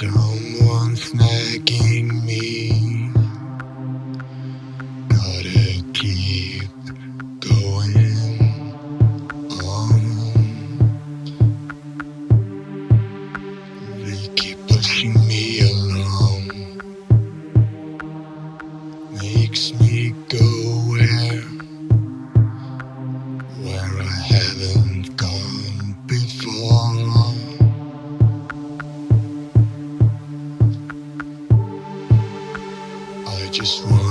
Someone snagging me. Gotta keep going on. They keep pushing me along. Makes me go where I haven't gone before. Just one.